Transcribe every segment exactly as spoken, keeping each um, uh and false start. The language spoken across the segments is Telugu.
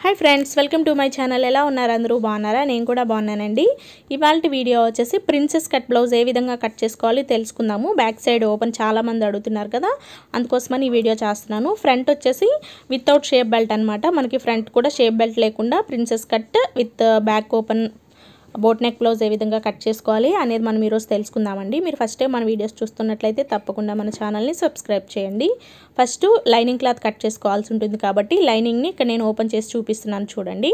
Hi friends, welcome to my channel. Ela unnaru andaru bagunnara nenu kuda bagunnanandi. Ivalti video vachesi princess cut blouse e vidhanga cut cheskovali telusukundamu. Back side open chaala mandi adugutunnaru kada, andukosmani video chestunnanu. Front vachesi without shape belt anamata. Manaki front kuda shape belt lekunda princess cut with back open boat neck blouse ఏ విధంగా కట్ చేసుకోవాలి అనేది మనం ఈ రోజు తెలుసుకుందామండి. మీరు ఫస్ట్ టైం మన వీడియోస్ చూస్తున్నట్లయితే తప్పకుండా మన ఛానల్ ని సబ్స్క్రైబ్ చేయండి. ఫస్ట్ లైనింగ్ క్లాత్ కట్ చేసుకోవాల్సి ఉంటుంది కాబట్టి లైనింగ్ ని ఇక్కడ నేను ఓపెన్ చేసి చూపిస్తున్నాను చూడండి.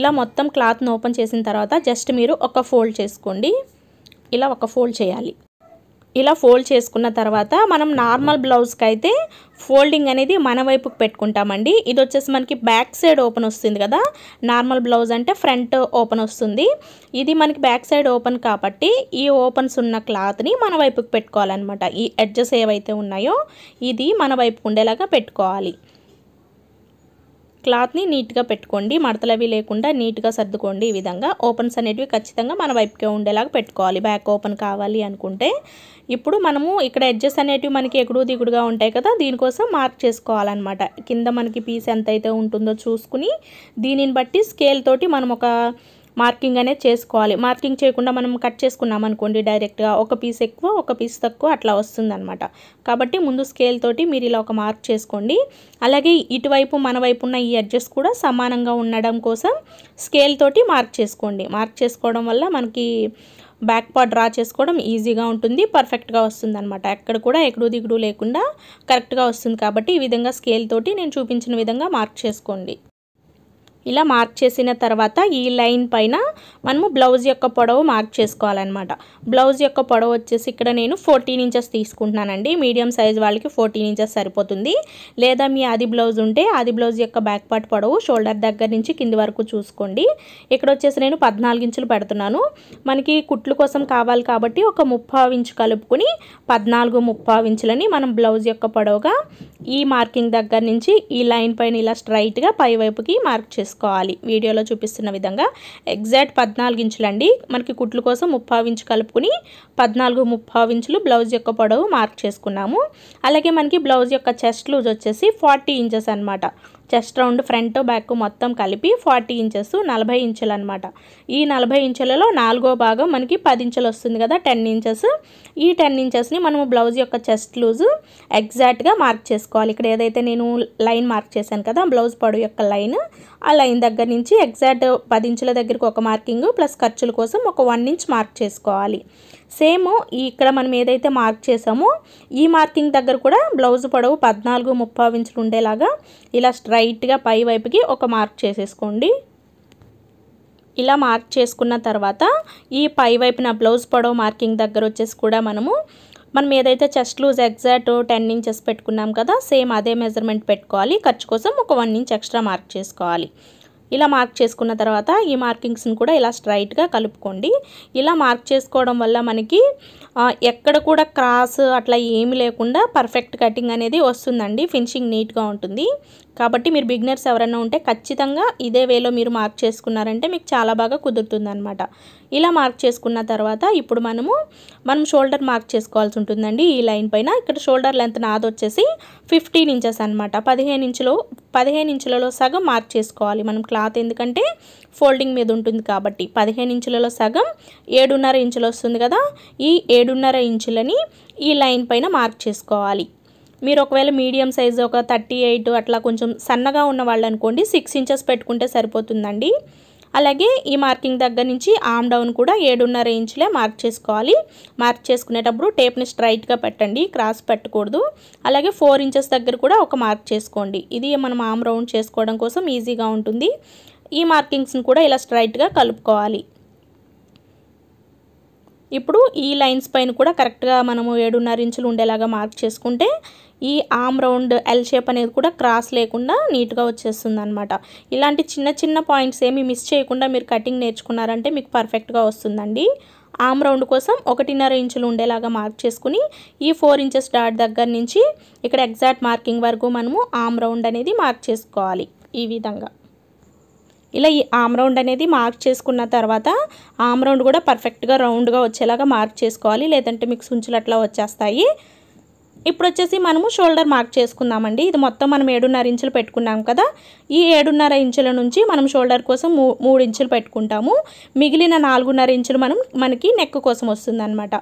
ఇలా మొత్తం క్లాత్ ని ఓపెన్ చేసిన తర్వాత జస్ట్ మీరు ఒక ఫోల్డ్ చేసుకోండి. ఇలా ఒక ఫోల్డ్ చేయాలి. ఇలా ఫోల్డ్ చేసుకున్న తర్వాత మనం నార్మల్ బ్లౌజ్ కి అయితే ఫోల్డింగ్ అనేది మన వైపుకి పెట్టుకుంటామండి. ఇది వచ్చేసి మనకి బ్యాక్ సైడ్ ఓపెన్ వస్తుంది కదా, నార్మల్ బ్లౌజ్ అంటే ఫ్రంట్ ఓపెన్ వస్తుంది. ఇది మనకి బ్యాక్ సైడ్ ఓపెన్ కాబట్టి ఈ ఓపెన్స్ ఉన్న క్లాత్ ని మన వైపుకి పెట్టుకోవాలన్నమాట. ఈ ఎడ్జెస్ ఏవైతే ఉన్నాయో ఇది మన వైపుకి ఉండేలాగా పెట్టుకోవాలి. క్లాత్ ని నీట్ గా పెట్టుకోండి, మడతలవి లేకుండా నీట్ గా సర్దుకోండి. ఈ విధంగా ఓపెన్స్ అనేటివి ఖచ్చితంగా మన వైపుకే ఉండేలాగా పెట్టుకోవాలి బ్యాక్ ఓపెన్ కావాలి అనుకుంటే. ఇప్పుడు మనము ఇక్కడ ఎడ్జెస్ అనేటివి మనకి ఎగుడు దిగుడుగా ఉంటాయి కదా, దీనికోసం మార్క్ చేసుకోవాలన్నమాట. కింద మనకి పీస్ ఎంత అయితే ఉంటుందో చూసుకుని దీనిని బట్టి స్కేల్ తోటి మనం ఒక మార్కింగ్ అనేది చేసుకోవాలి. మార్కింగ్ చేయకుండా మనం కట్ చేసుకున్నాం అనుకోండి డైరెక్ట్గా ఒక పీస్ ఎక్కువ ఒక పీస్ తక్కువ అట్లా వస్తుందన్నమాట. కాబట్టి ముందు స్కేల్ తోటి మీరు ఇలా ఒక మార్క్ చేసుకోండి. అలాగే ఇటువైపు మన వైపు ఉన్న ఈ ఎడ్జెస్ కూడా సమానంగా ఉండడం కోసం స్కేల్ తోటి మార్క్ చేసుకోండి. మార్క్ చేసుకోవడం వల్ల మనకి బ్యాక్ పార్ట్ డ్రా చేసుకోవడం ఈజీగా ఉంటుంది, పర్ఫెక్ట్గా వస్తుంది అనమాట. ఎక్కడ కూడా ఎగుడు దిగుడు లేకుండా కరెక్ట్గా వస్తుంది. కాబట్టి ఈ విధంగా స్కేల్ తోటి నేను చూపించిన విధంగా మార్క్ చేసుకోండి. ఇలా మార్క్ చేసిన తర్వాత ఈ లైన్ పైన మనము బ్లౌజ్ యొక్క పొడవు మార్క్ చేసుకోవాలన్నమాట. బ్లౌజ్ యొక్క పొడవు వచ్చేసి ఇక్కడ నేను ఫోర్టీన్ ఇంచెస్ తీసుకుంటున్నానండి. మీడియం సైజ్ వాళ్ళకి ఫోర్టీన్ ఇంచెస్ సరిపోతుంది. లేదా మీ ఆది బ్లౌజ్ ఉంటే ఆది బ్లౌజ్ యొక్క బ్యాక్ పార్ట్ పొడవు షోల్డర్ దగ్గర నుంచి కింది వరకు చూసుకోండి. ఇక్కడ వచ్చేసి నేను పద్నాలుగు ఇంచులు పెడుతున్నాను. మనకి కుట్లు కోసం కావాలి కాబట్టి ఒక ముప్పావు ఇంచు కలుపుకుని పద్నాలుగు ముప్పావు ఇంచులని మనం బ్లౌజ్ యొక్క పొడవుగా ఈ మార్కింగ్ దగ్గర నుంచి ఈ లైన్ పైన ఇలా స్ట్రైట్గా పై వైపుకి మార్క్ చేసుకోవాలి. వీడియోలో చూపిస్తున్న విధంగా ఎగ్జాక్ట్ పద్నాలుగు ఇంచులండి. మనకి కుట్లు కోసం ముప్పావు ఇంచు కలుపుకుని పద్నాలుగు ముప్పావు ఇంచులు బ్లౌజ్ యొక్క పొడవు మార్క్ చేసుకున్నాము. అలాగే మనకి బ్లౌజ్ యొక్క చెస్ట్ లూజ్ వచ్చేసి ఫార్టీ ఇంచెస్ అనమాట. చెస్ట్ రౌండ్ ఫ్రంట్ బ్యాక్ మొత్తం కలిపి ఫార్టీ ఇంచెస్ నలభై ఇంచులు అనమాట. ఈ నలభై ఇంచులలో నాలుగో భాగం మనకి పది ఇంచులు వస్తుంది కదా, టెన్ ఇంచెస్. ఈ టెన్ ఇంచెస్ని మనము బ్లౌజ్ యొక్క చెస్ట్ లూజు ఎగ్జాక్ట్గా మార్క్ చేసుకోవాలి. ఇక్కడ ఏదైతే నేను లైన్ మార్క్ చేశాను కదా బ్లౌజ్ పొడవు యొక్క లైన్, ఆ లైన్ దగ్గర నుంచి ఎగ్జాక్ట్ పది ఇంచుల దగ్గరికి ఒక మార్కింగ్ ప్లస్ ఖర్చుల కోసం ఒక వన్ ఇంచ్ మార్క్ చేసుకోవాలి. సేమ్ ఇక్కడ మనం ఏదైతే మార్క్ చేసామో ఈ మార్కింగ్ దగ్గర కూడా బ్లౌజ్ పొడవు పద్నాలుగు ముప్పావు ఇంచులు ఉండేలాగా ఇలా స్ట్రైట్గా పై వైపుకి ఒక మార్క్ చేసేసుకోండి. ఇలా మార్క్ చేసుకున్న తర్వాత ఈ పై వైపున బ్లౌజ్ పొడవు మార్కింగ్ దగ్గర వచ్చేసి కూడా మనము మనం ఏదైతే chest loose exact ten inches పెట్టుకున్నాం కదా, సేమ్ అదే మెజర్మెంట్ పెట్టుకోవాలి. ఖర్చు కోసం ఒక వన్ ఇంచ్ ఎక్స్ట్రా మార్క్ చేసుకోవాలి. ఇలా మార్క్ చేసుకున్న తర్వాత ఈ మార్కింగ్స్ని కూడా ఇలా స్ట్రైట్గా కలుపుకోండి. ఇలా మార్క్ చేసుకోవడం వల్ల మనకి ఎక్కడ కూడా క్రాస్ అట్లా ఏమి లేకుండా పర్ఫెక్ట్ కటింగ్ అనేది వస్తుందండి. ఫినిషింగ్ నీట్గా ఉంటుంది. కాబట్టి మీరు బిగినర్స్ ఎవరైనా ఉంటే ఖచ్చితంగా ఇదే వేలో మీరు మార్క్ చేసుకున్నారంటే మీకు చాలా బాగా కుదురుతుందనమాట. ఇలా మార్క్ చేసుకున్న తర్వాత ఇప్పుడు మనము మనం షోల్డర్ మార్క్ చేసుకోవాల్సి ఉంటుందండి. ఈ లైన్ పైన ఇక్కడ షోల్డర్ లెంత్ నాది వచ్చేసి ఫిఫ్టీన్ ఇంచెస్ అనమాట. పదిహేను ఇంచులు పదిహేను ఇంచులలో సగం మార్క్ చేసుకోవాలి మనం క్లాత్, ఎందుకంటే ఫోల్డింగ్ మీద ఉంటుంది కాబట్టి. పదిహేను ఇంచులలో సగం ఏడున్నర ఇంచులు వస్తుంది కదా, ఈ ఏడున్నర ఇంచులని ఈ లైన్ పైన మార్క్ చేసుకోవాలి. మీరు ఒకవేళ మీడియం సైజు ఒక థర్టీ ఎయిట్ అట్లా కొంచెం సన్నగా ఉన్న వాళ్ళు అనుకోండి సిక్స్ ఇంచెస్ పెట్టుకుంటే సరిపోతుందండి. అలాగే ఈ మార్కింగ్ దగ్గర నుంచి ఆమ్ డౌన్ కూడా ఏడున్నర ఇంచులే మార్క్ చేసుకోవాలి. మార్క్ చేసుకునేటప్పుడు టేప్ని స్ట్రైట్గా పెట్టండి, క్రాస్ పెట్టకూడదు. అలాగే ఫోర్ ఇంచెస్ దగ్గర కూడా ఒక మార్క్ చేసుకోండి. ఇది మనం ఆమ్ రౌండ్ చేసుకోవడం కోసం ఈజీగా ఉంటుంది. ఈ మార్కింగ్స్ని కూడా ఇలా స్ట్రైట్గా కలుపుకోవాలి. ఇప్పుడు ఈ లైన్స్ పైన కూడా కరెక్ట్గా మనము ఏడున్నర ఇంచులు ఉండేలాగా మార్క్ చేసుకుంటే ఈ ఆమ్ రౌండ్ ఎల్ షేప్ అనేది కూడా క్రాస్ లేకుండా నీట్గా వచ్చేస్తుంది అనమాట. ఇలాంటి చిన్న చిన్న పాయింట్స్ ఏమి మిస్ చేయకుండా మీరు కటింగ్ నేర్చుకున్నారంటే మీకు పర్ఫెక్ట్గా వస్తుందండి. ఆమ్ రౌండ్ కోసం ఒకటిన్నర ఇంచులు ఉండేలాగా మార్క్ చేసుకుని ఈ ఫోర్ ఇంచెస్ డాట్ దగ్గర నుంచి ఇక్కడ ఎగ్జాక్ట్ మార్కింగ్ వరకు మనము ఆమ్ రౌండ్ అనేది మార్క్ చేసుకోవాలి. ఈ విధంగా ఇలా ఈ ఆమ్ రౌండ్ అనేది మార్క్ చేసుకున్న తర్వాత ఆమ్ రౌండ్ కూడా పర్ఫెక్ట్గా రౌండ్గా వచ్చేలాగా మార్క్ చేసుకోవాలి, లేదంటే మీకు సుంచులు అట్లా వచ్చేస్తాయి. ఇప్పుడు వచ్చేసి మనము షోల్డర్ మార్క్ చేసుకుందామండి. ఇది మొత్తం మనం ఏడున్నర ఇంచులు పెట్టుకున్నాం కదా, ఈ ఏడున్నర ఇంచుల నుంచి మనం షోల్డర్ కోసం మూ మూడు ఇంచులు పెట్టుకుంటాము. మిగిలిన నాలుగున్నర ఇంచులు మనం మనకి నెక్ కోసం వస్తుందన్నమాట.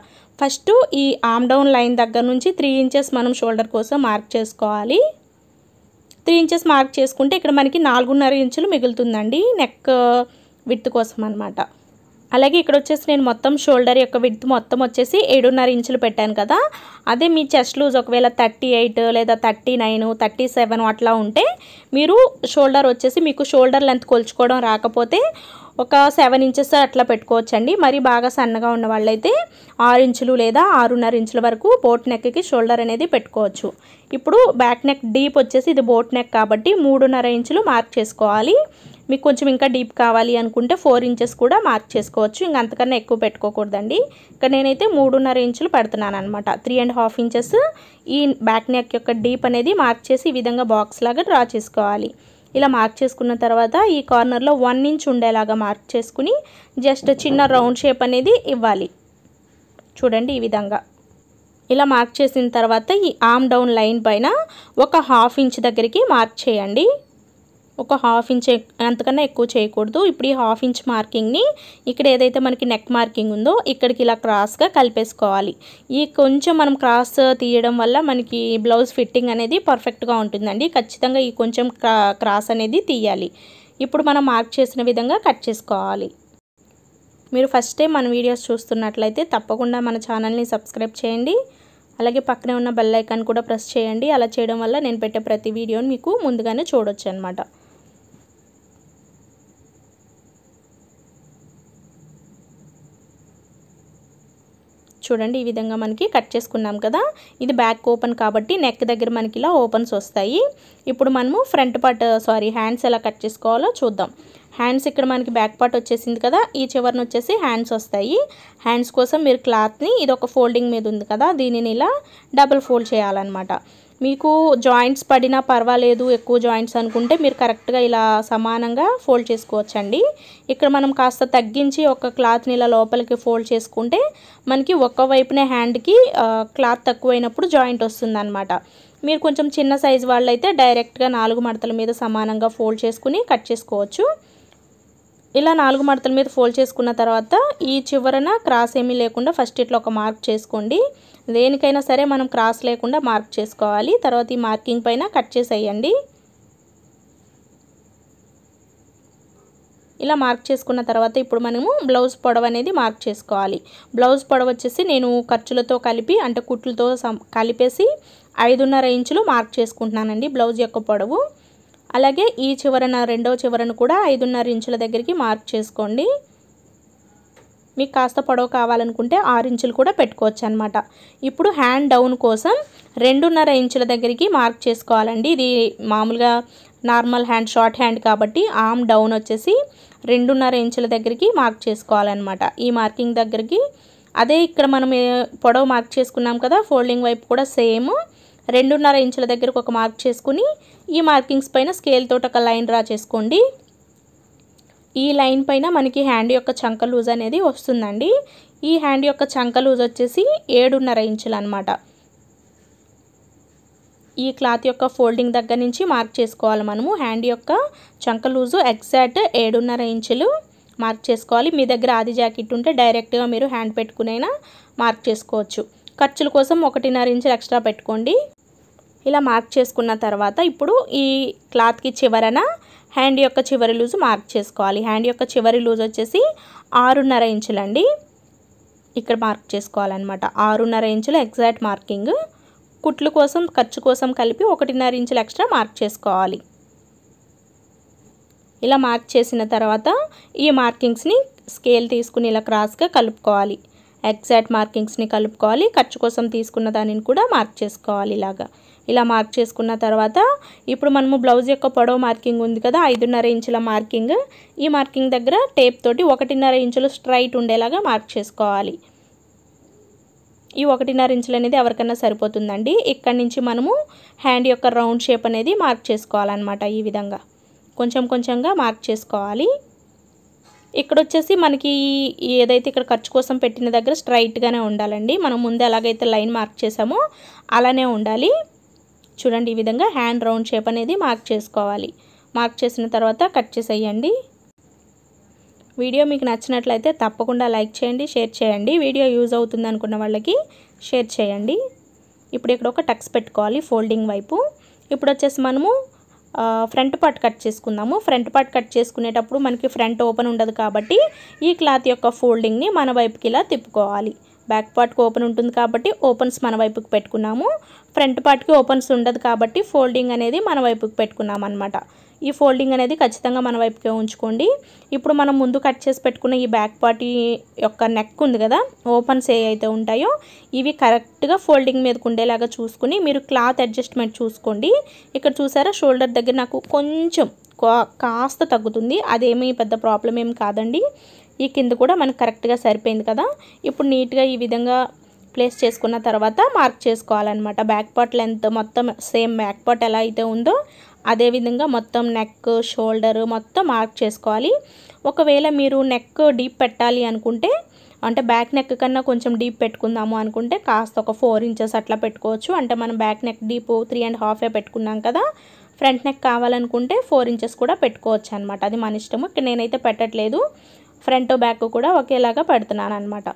ఫస్ట్ ఈ ఆమ్ డౌన్ లైన్ దగ్గర నుంచి త్రీ ఇంచెస్ మనం షోల్డర్ కోసం మార్క్ చేసుకోవాలి. త్రీ ఇంచెస్ మార్క్ చేసుకుంటే ఇక్కడ మనకి నాలుగున్నర ఇంచులు మిగులుతుందండి నెక్ విడ్త్ కోసం అనమాట. అలాగే ఇక్కడ వచ్చేసి నేను మొత్తం షోల్డర్ యొక్క విడ్త్ మొత్తం వచ్చేసి ఏడున్నర ఇంచులు పెట్టాను కదా, అదే మీ చెస్ట్ లూజ్ ఒకవేళ థర్టీ ఎయిట్ లేదా థర్టీ నైన్ థర్టీ సెవెన్ అట్లా ఉంటే మీరు షోల్డర్ వచ్చేసి మీకు షోల్డర్ లెంత్ కొలుచుకోవడం రాకపోతే ఒక సెవెన్ ఇంచెస్ అట్లా పెట్టుకోవచ్చండి. మరి బాగా సన్నగా ఉన్న వాళ్ళైతే ఆరు ఇంచులు లేదా ఆరున్నర ఇంచుల వరకు బోట్ నెక్కి షోల్డర్ అనేది పెట్టుకోవచ్చు. ఇప్పుడు బ్యాక్ నెక్ డీప్ వచ్చేసి ఇది బోట్ నెక్ కాబట్టి మూడున్నర ఇంచులు మార్క్ చేసుకోవాలి. మీకు కొంచెం ఇంకా డీప్ కావాలి అనుకుంటే ఫోర్ ఇంచెస్ కూడా మార్క్ చేసుకోవచ్చు, ఇంక అంతకన్నా ఎక్కువ పెట్టుకోకూడదండి. ఇక్కడ నేనైతే మూడున్నర ఇంచులు పెడుతున్నాను అనమాట. త్రీ అండ్ హాఫ్ ఇంచెస్ ఈ బ్యాక్ నెక్ యొక్క డీప్ అనేది మార్క్ చేసి ఈ విధంగా బాక్స్ లాగా డ్రా చేసుకోవాలి. ఇలా మార్క్ చేసుకున్న తర్వాత ఈ కార్నర్లో వన్ ఇంచ్ ఉండేలాగా మార్క్ చేసుకుని జస్ట్ చిన్న రౌండ్ షేప్ అనేది ఇవ్వాలి. చూడండి ఈ విధంగా ఇలా మార్క్ చేసిన తర్వాత ఈ ఆమ్ డౌన్ లైన్ పైన ఒక హాఫ్ ఇంచ్ దగ్గరికి మార్క్ చేయండి. ఒక హాఫ్ ఇంచ్ అంతకన్నా ఎక్కువ చేయకూడదు. ఇప్పుడు ఈ హాఫ్ ఇంచ్ మార్కింగ్ని ఇక్కడ ఏదైతే మనకి నెక్ మార్కింగ్ ఉందో ఇక్కడికి ఇలా క్రాస్గా కలిపేసుకోవాలి. ఈ కొంచెం మనం క్రాస్ తీయడం వల్ల మనకి బ్లౌజ్ ఫిట్టింగ్ అనేది పర్ఫెక్ట్గా ఉంటుందండి. ఖచ్చితంగా ఈ కొంచెం క్రాస్ అనేది తీయాలి. ఇప్పుడు మనం మార్క్ చేసిన విధంగా కట్ చేసుకోవాలి. మీరు ఫస్ట్ టైం మన వీడియోస్ చూస్తున్నట్లయితే తప్పకుండా మన ఛానల్ని సబ్స్క్రైబ్ చేయండి. అలాగే పక్కనే ఉన్న బెల్ ఐకాన్ కూడా ప్రెస్ చేయండి. అలా చేయడం వల్ల నేను పెట్టే ప్రతి వీడియోని మీకు ముందుగానే చూడొచ్చు అనమాట. చూడండి ఈ విధంగా మనకి కట్ చేసుకున్నాం కదా, ఇది బ్యాక్ ఓపెన్ కాబట్టి నెక్ దగ్గర మనకి ఇలా ఓపెన్స్ వస్తాయి. ఇప్పుడు మనము ఫ్రంట్ పార్ట్ సారీ హ్యాండ్స్ ఎలా కట్ చేసుకోవాలో చూద్దాం. హ్యాండ్స్ ఇక్కడ మనకి బ్యాక్ పార్ట్ వచ్చేసింది కదా, ఈ చివరిని వచ్చేసి హ్యాండ్స్ వస్తాయి. హ్యాండ్స్ కోసం మీరు క్లాత్ని ఇది ఒక ఫోల్డింగ్ మీద ఉంది కదా దీనిని ఇలా డబుల్ ఫోల్డ్ చేయాలన్నమాట. మీకు జాయింట్స్ పడినా పర్వాలేదు, ఎక్కువ జాయింట్స్ అనుకుంటే మీరు కరెక్ట్గా ఇలా సమానంగా ఫోల్డ్ చేసుకోవచ్చండి. ఇక్కడ మనం కాస్త తగ్గించి ఒక క్లాత్ని ఇలా లోపలికి ఫోల్డ్ చేసుకుంటే మనకి ఒక్కవైపునే హ్యాండ్కి క్లాత్ తక్కువైనప్పుడు జాయింట్ వస్తుందన్నమాట. మీరు కొంచెం చిన్న సైజు వాళ్ళైతే డైరెక్ట్గా నాలుగు మడతల మీద సమానంగా ఫోల్డ్ చేసుకుని కట్ చేసుకోవచ్చు. ఇలా నాలుగు మడతల మీద ఫోల్డ్ చేసుకున్న తర్వాత ఈ చివరన క్రాస్ ఏమీ లేకుండా ఫస్ట్ ఇట్లా ఒక మార్క్ చేసుకోండి. దేనికైనా సరే మనం క్రాస్ లేకుండా మార్క్ చేసుకోవాలి. తర్వాత ఈ మార్కింగ్ పైన కట్ చేసేయండి. ఇలా మార్క్ చేసుకున్న తర్వాత ఇప్పుడు మనము బ్లౌజ్ పొడవు అనేది మార్క్ చేసుకోవాలి. బ్లౌజ్ పొడవు వచ్చేసి నేను ఖర్చులతో కలిపి అంటే కుట్లతో కలిపేసి ఐదున్నర ఇంచులు మార్క్ చేసుకుంటున్నానండి బ్లౌజ్ యొక్క పొడవు. అలాగే ఈ చివరన రెండో చివరను కూడా ఐదున్నర ఇంచుల దగ్గరికి మార్క్ చేసుకోండి. మీకు కాస్త పొడవు కావాలనుకుంటే ఆరు ఇంచులు కూడా పెట్టుకోవచ్చు అనమాట. ఇప్పుడు హ్యాండ్ డౌన్ కోసం రెండున్నర ఇంచుల దగ్గరికి మార్క్ చేసుకోవాలండి. ఇది మామూలుగా నార్మల్ హ్యాండ్ షార్ట్ హ్యాండ్ కాబట్టి ఆమ్ డౌన్ వచ్చేసి రెండున్నర ఇంచుల దగ్గరికి మార్క్ చేసుకోవాలన్నమాట. ఈ మార్కింగ్ దగ్గరికి అదే ఇక్కడ మనం పొడవు మార్క్ చేసుకున్నాం కదా ఫోల్డింగ్ వైపు కూడా సేమ్ రెండున్నర ఇంచుల దగ్గరకు ఒక మార్క్ చేసుకుని ఈ మార్కింగ్స్ పైన స్కేల్ తోటి ఒక లైన్ డ్రా చేసుకోండి. ఈ లైన్ పైన మనకి హ్యాండ్ యొక్క చంక లూజ్ అనేది వస్తుందండి. ఈ హ్యాండ్ యొక్క చంక లూజ్ వచ్చేసి ఏడున్నర ఇంచులు అనమాట. ఈ క్లాత్ యొక్క ఫోల్డింగ్ దగ్గర నుంచి మార్క్ చేసుకోవాలి మనము. హ్యాండ్ యొక్క చంక లూజు ఎగ్జాక్ట్ ఏడున్నర ఇంచులు మార్క్ చేసుకోవాలి. మీ దగ్గర ఆది జాకెట్ ఉంటే డైరెక్ట్గా మీరు హ్యాండ్ పెట్టుకునైనా మార్క్ చేసుకోవచ్చు. ఖర్చుల కోసం ఒకటిన్నర ఇంచులు ఎక్స్ట్రా పెట్టుకోండి. ఇలా మార్క్ చేసుకున్న తర్వాత ఇప్పుడు ఈ క్లాత్కి చివరన హ్యాండ్ యొక్క చివరి లూజ్ మార్క్ చేసుకోవాలి. హ్యాండ్ యొక్క చివరి లూజ్ వచ్చేసి ఆరున్నర ఇంచులండి. ఇక్కడ మార్క్ చేసుకోవాలన్నమాట. ఆరున్నర ఇంచులు ఎగ్జాక్ట్ మార్కింగ్. కుట్లు కోసం ఖర్చు కోసం కలిపి ఒకటిన్నర ఇంచులు ఎక్స్ట్రా మార్క్ చేసుకోవాలి. ఇలా మార్క్ చేసిన తర్వాత ఈ మార్కింగ్స్ని స్కేల్ తీసుకుని ఇలా క్రాస్గా కలుపుకోవాలి. ఎగ్జాక్ట్ మార్కింగ్స్ని కలుపుకోవాలి. ఖర్చు కోసం తీసుకున్న దానిని కూడా మార్క్ చేసుకోవాలి. ఇలాగా ఇలా మార్క్ చేసుకున్న తర్వాత ఇప్పుడు మనము బ్లౌజ్ యొక్క పొడవు మార్కింగ్ ఉంది కదా ఐదున్నర ఇంచుల మార్కింగ్, ఈ మార్కింగ్ దగ్గర టేప్ తోటి ఒకటిన్నర ఇంచులు స్ట్రైట్ ఉండేలాగా మార్క్ చేసుకోవాలి. ఈ ఒకటిన్నర ఇంచులు అనేది ఎవరికైనా సరిపోతుందండి. ఇక్కడి నుంచి మనము హ్యాండ్ యొక్క రౌండ్ షేప్ అనేది మార్క్ చేసుకోవాలన్నమాట. ఈ విధంగా కొంచెం కొంచెంగా మార్క్ చేసుకోవాలి. ఇక్కడ వచ్చేసి మనకి ఏదైతే ఇక్కడ ఖర్చు కోసం పెట్టిన దగ్గర స్ట్రైట్ గానే ఉండాలండి. మనం ముందే అలాగైతే లైన్ మార్క్ చేసామో అలానే ఉండాలి. చూడండి ఈ విధంగా హ్యాండ్ రౌండ్ షేప్ అనేది మార్క్ చేసుకోవాలి. మార్క్ చేసిన తర్వాత కట్ చేసేయండి. వీడియో మీకు నచ్చినట్లయితే తప్పకుండా లైక్ చేయండి, షేర్ చేయండి. వీడియో యూజ్ అవుతుంది అనుకున్న వాళ్ళకి షేర్ చేయండి. ఇప్పుడు ఇక్కడ ఒక టక్స్ పెట్టుకోవాలి ఫోల్డింగ్ వైపు. ఇప్పుడు వచ్చేసి మనము ఫ్రంట్ పార్ట్ కట్ చేసుకుందాము. ఫ్రంట్ పార్ట్ కట్ చేసుకునేటప్పుడు మనకి ఫ్రంట్ ఓపెన్ ఉండదు కాబట్టి ఈ క్లాత్ యొక్క ఫోల్డింగ్ని మన వైపుకి ఇలా తిప్పుకోవాలి. బ్యాక్ పార్ట్కి ఓపెన్ ఉంటుంది కాబట్టి ఓపెన్స్ మన వైపుకి పెట్టుకున్నాము, ఫ్రంట్ పార్ట్కి ఓపెన్స్ ఉండదు కాబట్టి ఫోల్డింగ్ అనేది మన వైపుకి పెట్టుకున్నాం అనమాట. ఈ ఫోల్డింగ్ అనేది ఖచ్చితంగా మన వైపుకే ఉంచుకోండి. ఇప్పుడు మనం ముందు కట్ చేసి పెట్టుకున్న ఈ బ్యాక్ పార్ట్ యొక్క నెక్ ఉంది కదా, ఓపెన్స్ ఏవైతే ఉంటాయో ఇవి కరెక్ట్గా ఫోల్డింగ్ మీదకు ఉండేలాగా చూసుకుని మీరు క్లాత్ అడ్జస్ట్మెంట్ చూసుకోండి. ఇక్కడ చూసారా షోల్డర్ దగ్గర నాకు కొంచెం కాస్త తగ్గుతుంది, అదేమీ పెద్ద ప్రాబ్లం ఏమి కాదండి. ఈ కింద కూడా మనకు కరెక్ట్గా సరిపోయింది కదా. ఇప్పుడు నీట్గా ఈ విధంగా ప్లేస్ చేసుకున్న తర్వాత మార్క్ చేసుకోవాలన్నమాట. బ్యాక్ పార్ట్ లెంత్ మొత్తం సేమ్ బ్యాక్ పార్ట్ ఎలా అయితే ఉందో అదేవిధంగా మొత్తం నెక్ షోల్డర్ మొత్తం మార్క్ చేసుకోవాలి. ఒకవేళ మీరు నెక్ డీప్ పెట్టాలి అనుకుంటే, అంటే బ్యాక్ నెక్ కన్నా కొంచెం డీప్ పెట్టుకుందాము అనుకుంటే కాస్త ఒక ఫోర్ ఇంచెస్ అట్లా పెట్టుకోవచ్చు. అంటే మనం back neck deep three and హాఫే పెట్టుకున్నాం కదా, ఫ్రంట్ నెక్ కావాలనుకుంటే ఫోర్ ఇంచెస్ కూడా పెట్టుకోవచ్చు అనమాట. అది మన ఇష్టము. ఇక్కడ నేనైతే పెట్టట్లేదు, ఫ్రంట్ బ్యాక్ కూడా ఒకేలాగా పెడుతున్నాను అనమాట.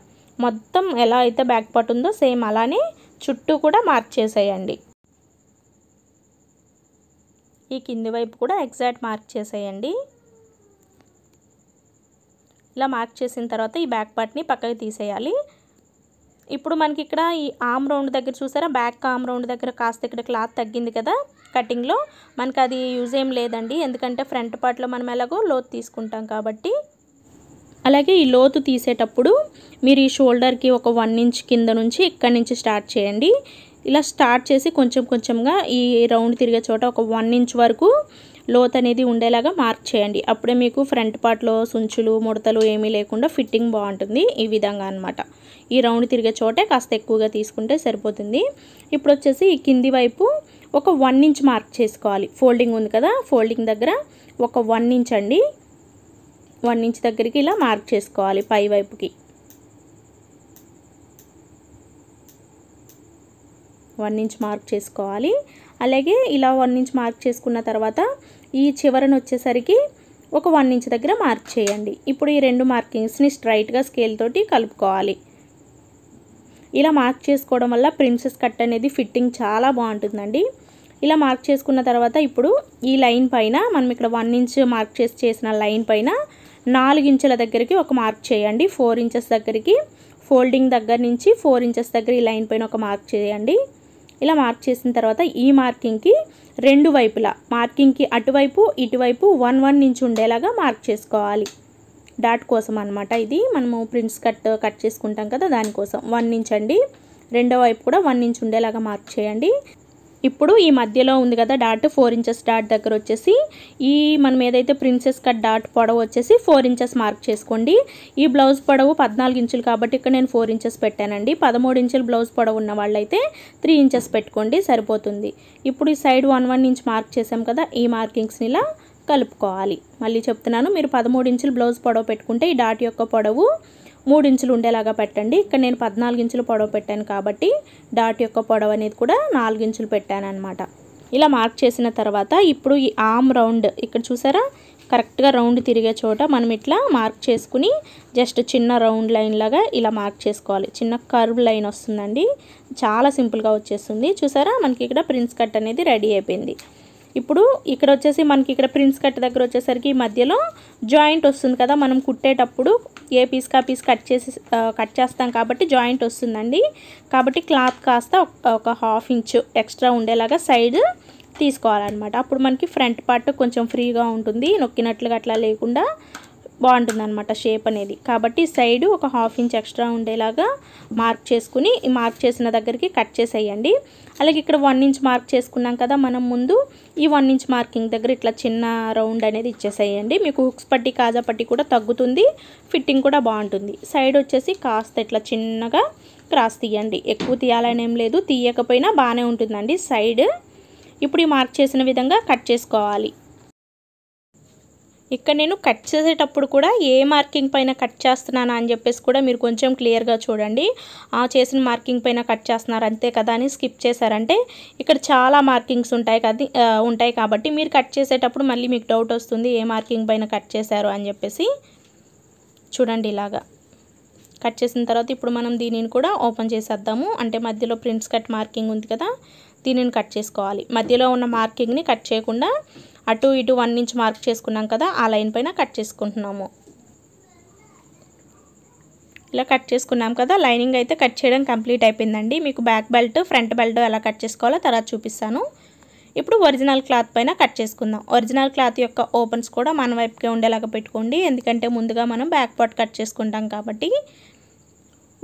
మొత్తం ఎలా అయితే బ్యాక్ పార్ట్ ఉందో సేమ్ అలానే చుట్టూ కూడా మార్క్ చేసేయండి. ఈ కింది వైపు కూడా ఎగ్జాక్ట్ మార్క్ చేసేయండి. ఇలా మార్క్ చేసిన తర్వాత ఈ బ్యాక్ పార్ట్ని పక్కకి తీసేయాలి. ఇప్పుడు మనకి ఇక్కడ ఈ ఆమ్ రౌండ్ దగ్గర చూసారా, బ్యాక్ ఆమ్ రౌండ్ దగ్గర కాస్త ఇక్కడ క్లాత్ తగ్గింది కదా కటింగ్లో, మనకు అది యూజ్ ఏం లేదండి. ఎందుకంటే ఫ్రంట్ పార్ట్లో మనం ఎలాగో లోతు తీసుకుంటాం కాబట్టి. అలాగే ఈ లోతు తీసేటప్పుడు మీరు ఈ షోల్డర్కి ఒక వన్ ఇంచ్ కింద నుంచి ఇక్కడి నుంచి స్టార్ట్ చేయండి. ఇలా స్టార్ట్ చేసి కొంచెం కొంచెంగా ఈ రౌండ్ తిరిగే చోట ఒక వన్ ఇంచ్ వరకు లోతు అనేది ఉండేలాగా మార్క్ చేయండి. అప్పుడే మీకు ఫ్రంట్ పార్ట్లో సుంచులు ముడతలు ఏమీ లేకుండా ఫిట్టింగ్ బాగుంటుంది. ఈ విధంగా అనమాట ఈ రౌండ్ తిరిగే చోటే కాస్త ఎక్కువగా తీసుకుంటే సరిపోతుంది. ఇప్పుడు వచ్చేసి ఈ కింది వైపు ఒక వన్ ఇంచ్ మార్క్ చేసుకోవాలి. ఫోల్డింగ్ ఉంది కదా, ఫోల్డింగ్ దగ్గర ఒక వన్ ఇంచ్ అండి, వన్ ఇంచ్ దగ్గరికి ఇలా మార్క్ చేసుకోవాలి పై వైపుకి. వన్ ఇంచ్ మార్క్ చేసుకోవాలి. అలాగే ఇలా వన్ ఇంచ్ మార్క్ చేసుకున్న తర్వాత ఈ చివరను వచ్చేసరికి ఒక వన్ ఇంచ్ దగ్గర మార్క్ చేయండి. ఇప్పుడు ఈ రెండు మార్కింగ్స్ని స్ట్రైట్గా స్కేల్ తోటి కలుపుకోవాలి. ఇలా మార్క్ చేసుకోవడం వల్ల ప్రిన్సెస్ కట్ అనేది ఫిట్టింగ్ చాలా బాగుంటుందండి. ఇలా మార్క్ చేసుకున్న తర్వాత ఇప్పుడు ఈ లైన్ పైన మనం ఇక్కడ వన్ ఇంచ్ మార్క్ చేసి చేసిన లైన్ పైన నాలుగు ఇంచుల దగ్గరికి ఒక మార్క్ చేయండి. ఫోర్ ఇంచెస్ దగ్గరికి ఫోల్డింగ్ దగ్గర నుంచి ఫోర్ ఇంచెస్ దగ్గర ఈ లైన్ పైన ఒక మార్క్ చేయండి. ఇలా మార్క్ చేసిన తర్వాత ఈ మార్కింగ్కి రెండు వైపులా మార్కింగ్కి అటువైపు ఇటువైపు వన్ వన్ ఇంచ్ ఉండేలాగా మార్క్ చేసుకోవాలి. డాట్ కోసం అనమాట, ఇది మనము ప్రింట్స్ కట్ కట్ చేసుకుంటాం కదా దానికోసం. వన్ ఇంచ్ అండి, రెండో వైపు కూడా వన్ ఇంచ్ ఉండేలాగా మార్క్ చేయండి. ఇప్పుడు ఈ మధ్యలో ఉంది కదా డాట్, ఫోర్ ఇంచెస్ డాట్ దగ్గర వచ్చేసి ఈ మనం ఏదైతే ప్రిన్సెస్ కట్ డాట్ పొడవు వచ్చేసి ఫోర్ ఇంచెస్ మార్క్ చేసుకోండి. ఈ బ్లౌజ్ పొడవు పద్నాలుగు ఇంచులు కాబట్టి ఇక్కడ నేను ఫోర్ ఇంచెస్ పెట్టానండి. పదమూడు ఇంచులు బ్లౌజ్ పొడవు ఉన్న వాళ్ళైతే త్రీ ఇంచెస్ పెట్టుకోండి, సరిపోతుంది. ఇప్పుడు ఈ side one one inch mark చేసాం కదా, ఈ మార్కింగ్స్ని ఇలా కలుపుకోవాలి. మళ్ళీ చెప్తున్నాను, మీరు పదమూడు ఇంచులు బ్లౌజ్ పొడవు పెట్టుకుంటే ఈ డాట్ యొక్క పొడవు మూడు ఇంచులు ఉండేలాగా పెట్టండి. ఇక్కడ నేను పద్నాలుగు ఇంచులు పొడవు పెట్టాను కాబట్టి డాట్ యొక్క పొడవు అనేది కూడా నాలుగు ఇంచులు పెట్టాను అనమాట. ఇలా మార్క్ చేసిన తర్వాత ఇప్పుడు ఈ ఆమ్ రౌండ్ ఇక్కడ చూసారా, కరెక్ట్గా రౌండ్ తిరిగే చోట మనం ఇట్లా మార్క్ చేసుకుని జస్ట్ చిన్న రౌండ్ లైన్ లాగా ఇలా మార్క్ చేసుకోవాలి. చిన్న కర్వ్ లైన్ వస్తుందండి, చాలా సింపుల్గా వచ్చేస్తుంది. చూసారా మనకి ఇక్కడ ప్రిన్స్ కట్ అనేది రెడీ అయిపోయింది. ఇప్పుడు ఇక్కడ వచ్చేసి మనకి ఇక్కడ ప్రిన్స్ కట్ దగ్గర వచ్చేసరికి మధ్యలో జాయింట్ వస్తుంది కదా, మనం కుట్టేటప్పుడు ఏ పీస్కా పీస్ కట్ చేసి కట్ చేస్తాం కాబట్టి జాయింట్ వస్తుందండి. కాబట్టి క్లాత్ కాస్త ఒక హాఫ్ ఇంచ్ ఎక్స్ట్రా ఉండేలాగా సైడ్ తీసుకోవాలన్నమాట. అప్పుడు మనకి ఫ్రంట్ పార్ట్ కొంచెం ఫ్రీగా ఉంటుంది, నొక్కినట్లుగా అట్లా లేకుండా బాగుంటుంది అనమాట షేప్ అనేది. కాబట్టి సైడ్ ఒక హాఫ్ ఇంచ్ ఎక్స్ట్రా ఉండేలాగా మార్క్ చేసుకుని మార్క్ చేసిన దగ్గరికి కట్ చేసేయండి. అలాగే ఇక్కడ వన్ ఇంచ్ మార్క్ చేసుకున్నాం కదా మనం ముందు, ఈ వన్ ఇంచ్ మార్కింగ్ దగ్గర ఇట్లా చిన్న రౌండ్ అనేది ఇచ్చేసేయండి. మీకు హుక్స్ పట్టి కాజా పట్టి కూడా తగ్గుతుంది, ఫిట్టింగ్ కూడా బాగుంటుంది. సైడ్ వచ్చేసి కాస్త ఇట్లా చిన్నగా క్రాస్ తీయండి, ఎక్కువ తీయాలనేం లేదు, తీయకపోయినా బాగానే ఉంటుందండి సైడ్. ఇప్పుడు ఈ మార్క్ చేసిన విధంగా కట్ చేసుకోవాలి. ఇక్కడ నేను కట్ చేసేటప్పుడు కూడా ఏ మార్కింగ్ పైన కట్ చేస్తున్నానా అని చెప్పేసి కూడా మీరు కొంచెం క్లియర్గా చూడండి. ఆ చేసిన మార్కింగ్ పైన కట్ చేస్తున్నారు అంతే కదా అని స్కిప్ చేశారంటే ఇక్కడ చాలా మార్కింగ్స్ ఉంటాయి కదా ఉంటాయి కాబట్టి మీరు కట్ చేసేటప్పుడు మళ్ళీ మీకు డౌట్ వస్తుంది ఏ మార్కింగ్ పైన కట్ చేశారు అని చెప్పేసి. చూడండి ఇలాగా కట్ చేసిన తర్వాత ఇప్పుడు మనం దీనిని కూడా ఓపెన్ చేసేద్దాము. అంటే మధ్యలో ప్రింట్స్ కట్ మార్కింగ్ ఉంది కదా దీనిని కట్ చేసుకోవాలి. మధ్యలో ఉన్న మార్కింగ్ని కట్ చేయకుండా అటు ఇటు వన్ ఇంచ్ మార్క్ చేసుకున్నాం కదా ఆ లైన్ పైన కట్ చేసుకుంటున్నాము. ఇలా కట్ చేసుకున్నాం కదా, లైనింగ్ అయితే కట్ చేయడం కంప్లీట్ అయిపోయిందండి. మీకు బ్యాక్ బెల్ట్ ఫ్రంట్ బెల్ట్ ఎలా కట్ చేసుకోవాలో తర్వాత చూపిస్తాను. ఇప్పుడు ఒరిజినల్ క్లాత్ పైన కట్ చేసుకుందాం. ఒరిజినల్ క్లాత్ యొక్క ఓపెన్స్ కూడా మన వైపుకే ఉండేలాగా పెట్టుకోండి, ఎందుకంటే ముందుగా మనం బ్యాక్ పార్ట్ కట్ చేసుకుంటాం కాబట్టి.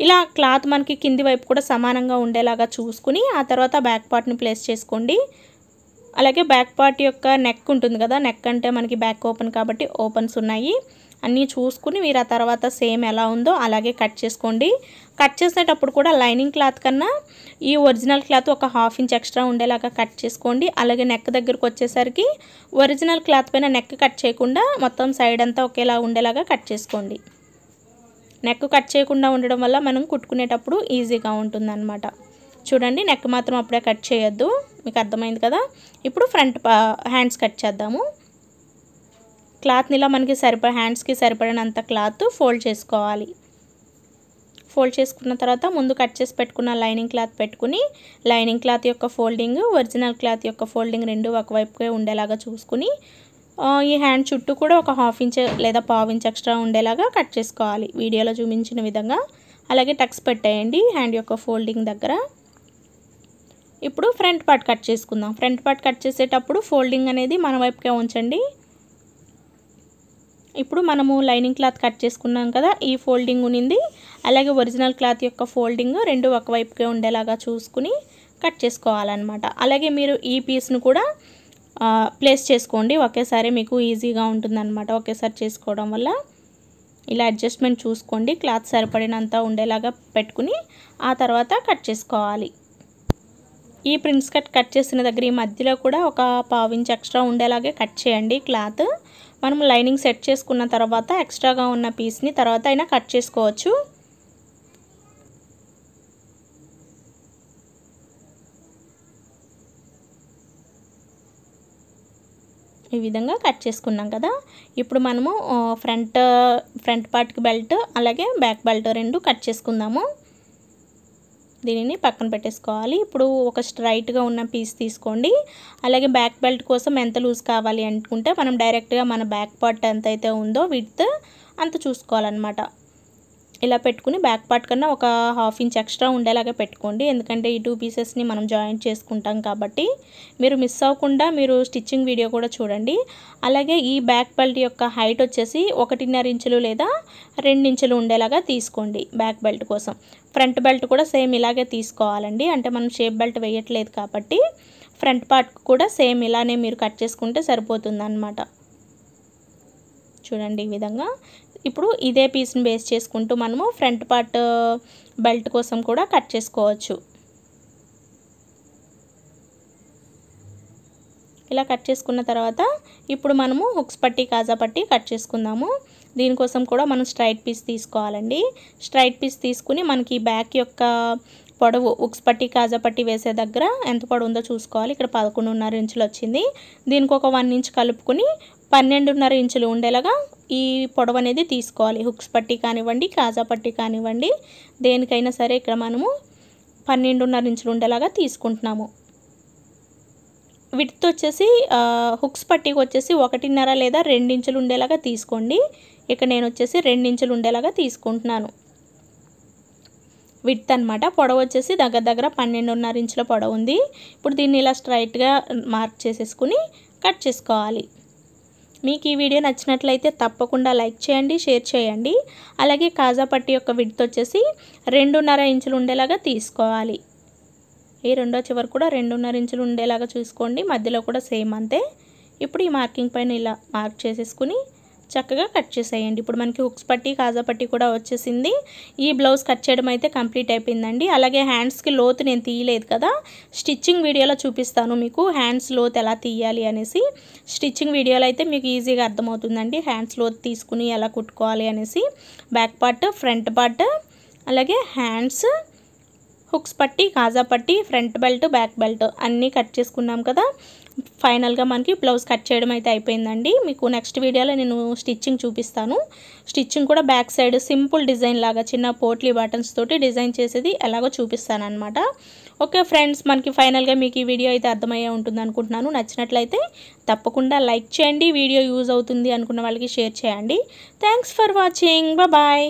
ఇలా క్లాత్ మనకి కింది వైపు కూడా సమానంగా ఉండేలాగా చూసుకుని ఆ తర్వాత బ్యాక్ పార్ట్ని ప్లేస్ చేసుకోండి. అలాగే బ్యాక్ పార్ట్ యొక్క నెక్ ఉంటుంది కదా, నెక్ అంటే మనకి బ్యాక్ ఓపెన్ కాబట్టి ఓపెన్స్ ఉన్నాయి అన్నీ చూసుకుని మీరు ఆ తర్వాత సేమ్ ఎలా ఉందో అలాగే కట్ చేసుకోండి. కట్ చేసేటప్పుడు కూడా లైనింగ్ క్లాత్ కన్నా ఈ ఒరిజినల్ క్లాత్ ఒక హాఫ్ ఇంచ్ ఎక్స్ట్రా ఉండేలాగా కట్ చేసుకోండి. అలాగే నెక్ దగ్గరకు వచ్చేసరికి ఒరిజినల్ క్లాత్ పైన నెక్ కట్ చేయకుండా మొత్తం సైడ్ అంతా ఒకేలా ఉండేలాగా కట్ చేసుకోండి. నెక్ కట్ చేయకుండా ఉండడం వల్ల మనం కుట్టుకునేటప్పుడు ఈజీగా ఉంటుందన్నమాట. చూడండి నెక్ మాత్రం అప్పుడే కట్ చేయొద్దు, మీకు అర్థమైంది కదా. ఇప్పుడు ఫ్రంట్ హ్యాండ్స్ కట్ చేద్దాము. క్లాత్ని ఇలా మనకి సరిపడ హ్యాండ్స్కి సరిపడినంత క్లాత్ ఫోల్డ్ చేసుకోవాలి. ఫోల్డ్ చేసుకున్న తర్వాత ముందు కట్ చేసి పెట్టుకున్న లైనింగ్ క్లాత్ పెట్టుకుని లైనింగ్ క్లాత్ యొక్క ఫోల్డింగ్ ఒరిజినల్ క్లాత్ యొక్క ఫోల్డింగ్ రెండు ఒకవైపుకే ఉండేలాగా చూసుకుని ఈ హ్యాండ్ చుట్టూ కూడా ఒక హాఫ్ ఇంచ్ లేదా పావు ఇంచ్ ఎక్స్ట్రా ఉండేలాగా కట్ చేసుకోవాలి వీడియోలో చూపించిన విధంగా. అలాగే టక్స్ పెట్టేయండి హ్యాండ్ యొక్క ఫోల్డింగ్ దగ్గర. ఇప్పుడు ఫ్రంట్ పార్ట్ కట్ చేసుకుందాం. ఫ్రంట్ పార్ట్ కట్ చేసేటప్పుడు ఫోల్డింగ్ అనేది మన వైపుకే ఉంచండి. ఇప్పుడు మనము లైనింగ్ క్లాత్ కట్ చేసుకున్నాం కదా, ఈ ఫోల్డింగ్ ఉన్నింది అలాగే ఒరిజినల్ క్లాత్ యొక్క ఫోల్డింగ్ రెండు ఒకవైపుకే ఉండేలాగా చూసుకుని కట్ చేసుకోవాలన్నమాట. అలాగే మీరు ఈ పీస్ను కూడా ప్లేస్ చేసుకోండి, ఒకేసారి మీకు ఈజీగా ఉంటుందన్నమాట. ఒకేసారి చేసుకోవడం వల్ల ఇలా అడ్జస్ట్మెంట్ చూసుకోండి, క్లాత్ సరిపడినంత ఉండేలాగా పెట్టుకుని ఆ తర్వాత కట్ చేసుకోవాలి. ఈ ప్రింట్స్ కట్ కట్ చేసిన దగ్గర ఈ మధ్యలో కూడా ఒక పావు ఇంచ్ ఎక్స్ట్రా ఉండేలాగే కట్ చేయండి క్లాత్. మనం లైనింగ్ సెట్ చేసుకున్న తర్వాత ఎక్స్ట్రాగా ఉన్న పీస్ని తర్వాత అయినా కట్ చేసుకోవచ్చు. ఈ విధంగా కట్ చేసుకున్నాం కదా. ఇప్పుడు మనము ఫ్రంట్ ఫ్రంట్ పార్ట్కి బెల్ట్ అలాగే బ్యాక్ బెల్ట్ రెండు కట్ చేసుకుందాము. దీనిని పక్కన పెట్టేసుకోవాలి. ఇప్పుడు ఒక స్ట్రైట్గా ఉన్న పీస్ తీసుకోండి. అలాగే బ్యాక్ బెల్ట్ కోసం ఎంత లూజ్ కావాలి అనుకుంటే మనం డైరెక్ట్గా మన బ్యాక్ పార్ట్ ఎంత అయితే ఉందో విడ్త్ అంత చూసుకోవాలన్నమాట. ఇలా పెట్టుకుని బ్యాక్ పార్ట్ కన్నా ఒక హాఫ్ ఇంచ్ ఎక్స్ట్రా ఉండేలాగా పెట్టుకోండి, ఎందుకంటే ఈ టూ పీసెస్ని మనం జాయింట్ చేసుకుంటాం కాబట్టి. మీరు మిస్ అవ్వకుండా మీరు స్టిచ్చింగ్ వీడియో కూడా చూడండి. అలాగే ఈ బ్యాక్ బెల్ట్ యొక్క హైట్ వచ్చేసి ఒకటిన్నర ఇంచులు లేదా రెండు ఇంచులు ఉండేలాగా తీసుకోండి బ్యాక్ బెల్ట్ కోసం. ఫ్రంట్ బెల్ట్ కూడా సేమ్ ఇలాగే తీసుకోవాలండి, అంటే మనం షేప్ బెల్ట్ వేయట్లేదు కాబట్టి. ఫ్రంట్ పార్ట్ కూడా సేమ్ ఇలానే మీరు కట్ చేసుకుంటే సరిపోతుంది అన్నమాట. చూడండి ఈ విధంగా. ఇప్పుడు ఇదే పీస్ని బేస్ చేసుకుంటూ మనము ఫ్రంట్ పార్ట్ బెల్ట్ కోసం కూడా కట్ చేసుకోవచ్చు. ఇలా కట్ చేసుకున్న తర్వాత ఇప్పుడు మనము హుక్స్ పట్టి కాజా పట్టి కట్ చేసుకుందాము. దీనికోసం కూడా మనం స్ట్రైట్ పీస్ తీసుకోవాలండి. స్ట్రైట్ పీస్ తీసుకుని మనకి బ్యాక్ యొక్క పొడవు హుక్స్ పట్టి కాజా పట్టి వేసే దగ్గర ఎంత పొడవు ఉందో చూసుకోవాలి. ఇక్కడ పదకొండున్నర ఇంచులు వచ్చింది, దీనికి ఒక వన్ ఇంచ్ కలుపుకుని పన్నెండున్నర ఇంచులు ఉండేలాగా ఈ పొడవు అనేది తీసుకోవాలి. హుక్స్ పట్టి కానివ్వండి కాజా పట్టి కానివ్వండి దేనికైనా సరే ఇక్కడ మనము పన్నెండున్నర ఇంచులు ఉండేలాగా తీసుకుంటున్నాము. విడ్త్ వచ్చేసి హుక్స్ పట్టికి వచ్చేసి ఒకటిన్నర లేదా రెండించులు ఉండేలాగా తీసుకోండి. ఇక నేను వచ్చేసి రెండించులు ఉండేలాగా తీసుకుంటున్నాను విడ్త్ అన్నమాట. పొడవు వచ్చేసి దగ్గర దగ్గర పన్నెండున్నర ఇంచుల పొడవు ఉంది. ఇప్పుడు దీన్ని ఇలా స్ట్రైట్గా మార్క్ చేసేసుకుని కట్ చేసుకోవాలి. మీకు ఈ వీడియో నచ్చినట్లయితే తప్పకుండా లైక్ చేయండి, షేర్ చేయండి. అలాగే కాజా పట్టి యొక్క విడ్త్ వచ్చేసి రెండున్నర ఇంచులు ఉండేలాగా తీసుకోవాలి. ఈ రెండో చివరి కూడా రెండున్నర ఇంచులు ఉండేలాగా చూసుకోండి, మధ్యలో కూడా సేమ్ అంతే. ఇప్పుడు ఈ మార్కింగ్ పైన ఇలా మార్క్ చేసేసుకుని చక్కగా కట్ చేసేయండి. ఇప్పుడు మనకి హుక్స్ పట్టి కాజా పట్టి కూడా వచ్చేసింది. ఈ బ్లౌజ్ కట్ చేయడం అయితే కంప్లీట్ అయిపోయిందండి. అలాగే హ్యాండ్స్కి లోతు నేను తీయలేదు కదా, స్టిచ్చింగ్ వీడియోలో చూపిస్తాను మీకు హ్యాండ్స్ లోతు ఎలా తీయాలి అనేసి. స్టిచ్చింగ్ వీడియోలో అయితే మీకు ఈజీగా అర్థమవుతుందండి హ్యాండ్స్ లోతు తీసుకుని ఎలా కుట్టుకోవాలి అనేసి. బ్యాక్ పార్ట్, ఫ్రంట్ పార్ట్, అలాగే హ్యాండ్స్, హుక్స్ పట్టి, కాజా పట్టి, ఫ్రంట్ బెల్ట్, బ్యాక్ బెల్ట్ అన్నీ కట్ చేసుకున్నాం కదా. ఫైనల్గా మనకి బ్లౌజ్ కట్ చేయడం అయితే అయిపోయిందండి. మీకు నెక్స్ట్ వీడియోలో నేను స్టిచ్చింగ్ చూపిస్తాను. స్టిచ్చింగ్ కూడా బ్యాక్ సైడ్ సింపుల్ డిజైన్ లాగా చిన్న పోట్లీ బటన్స్ తోటి డిజైన్ చేసేది ఎలాగో చూపిస్తాను అనమాట. ఓకే ఫ్రెండ్స్, మనకి ఫైనల్గా మీకు ఈ వీడియో అయితే అర్థమయ్యే ఉంటుంది అనుకుంటున్నాను. నచ్చినట్లయితే తప్పకుండా లైక్ చేయండి, వీడియో యూజ్ అవుతుంది అనుకున్న వాళ్ళకి షేర్ చేయండి. Thanks for watching, bye.